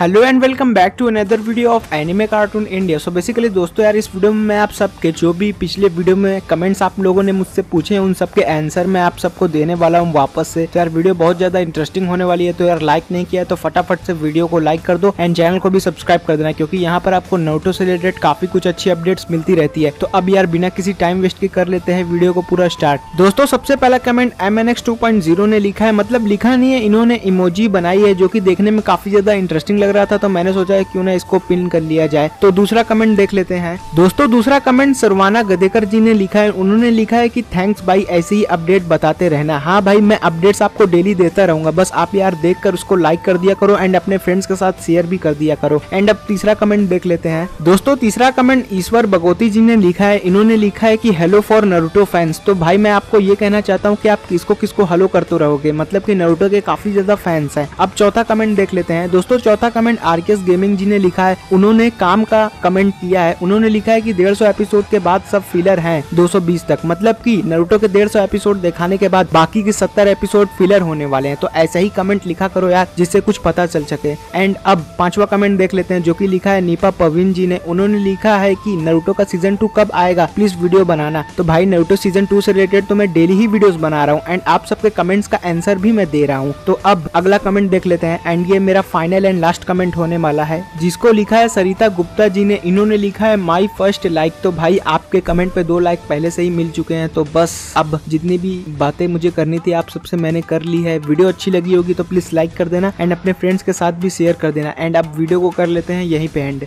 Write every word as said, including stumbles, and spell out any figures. Hello and welcome back to another video of anime cartoon India. So basically दोस्तों यार इस video में मैं आप सबके जो भी पिछले वीडियो में कमेंट्स आप लोगों ने मुझसे पूछे हैं उन सबके आंसर मैं आप सबको देने वाला हूँ वापस से। तो यार वीडियो बहुत ज्यादा इंटरेस्टिंग होने वाली है, तो यार लाइक नहीं किया तो फटाफट से वीडियो को लाइक कर दो एंड चैनल को भी सब्सक्राइब कर देना, क्योंकि यहाँ पर आपको नारुतो से रिलेटेड काफी कुछ अच्छी अपडेट्स मिलती रहती है। तो अब यार बिना किसी टाइम वेस्ट के कर लेते हैं वीडियो को पूरा स्टार्ट। दोस्तों सबसे पहला comment MNX two point zero ने लिखा है, मतलब लिखा नहीं है, इन्होंने इमोजी बनाई है जो की देखने में काफी ज्यादा इंटरेस्टिंग लग रहा था, तो मैंने सोचा है क्यों ना इसको पिन कर लिया जाए। तो दूसरा कमेंट देख लेते हैं दोस्तों। दूसरा कमेंट सरवाना गदेकर जी ने लिखा है। उन्होंने लिखा है कि थैंक्स भाई, ऐसी ही अपडेट बताते रहना। हाँ भाई, मैं अपडेट्स आपको डेली देता रहूंगा, बस आप यार देखकर उसको लाइक कर दिया करो एंड अपने फ्रेंड्स के साथ शेयर भी कर दिया करो। एंड अब तीसरा कमेंट देख लेते हैं दोस्तों। तीसरा कमेंट ईश्वर भगवती जी ने लिखा है। इन्होंने लिखा है कि हेलो फॉर नारुतो फैंस। तो भाई मैं आपको ये कहना चाहता हूँ कि आप किसको किसको हेलो करते रहोगे, मतलब कि नारुतो के काफी ज्यादा फैंस हैं। अब चौथा कमेंट देख लेते हैं दोस्तों। चौथा कमेंट आर गेमिंग जी ने लिखा है। उन्होंने काम का कमेंट किया है। उन्होंने लिखा है कि डेढ़ सौ एपिसोड के बाद सब फिलर हैं दो सौ बीस तक, मतलब कि नारुतो के डेढ़ सौ एपिसोड दिखाने के बाद बाकी के सत्तर एपिसोड फिलर होने वाले हैं। तो ऐसा ही कमेंट लिखा करो यार, जिससे कुछ पता चल सके। एंड अब पांचवा कमेंट देख लेते हैं जो कि लिखा है नीपा पविन जी ने। उन्होंने लिखा है कि नारुतो का सीजन टू कब आएगा, प्लीज वीडियो बनाना। तो भाई नारुतो सीजन टू से रिलेटेड तो मैं डेली ही वीडियोस बना रहा हूँ एंड आप सबके कमेंट्स का आंसर भी मैं दे रहा हूँ। तो अब अगला कमेंट देख लेते हैं एंड ये मेरा फाइनल एंड लास्ट कमेंट होने वाला है, जिसको लिखा है सरिता गुप्ता जी ने। इन्होंने लिखा है माई फर्स्ट लाइक। तो भाई आपके कमेंट पे दो लाइक पहले से ही मिल चुके हैं, तो बस अब जितनी भी बातें मुझे करनी थी आप सबसे मैंने कर ली है। वीडियो अच्छी लगी होगी तो प्लीज लाइक कर देना एंड अपने फ्रेंड्स के साथ भी शेयर कर देना। एंड अब वीडियो को कर लेते हैं यहीं पे एंड।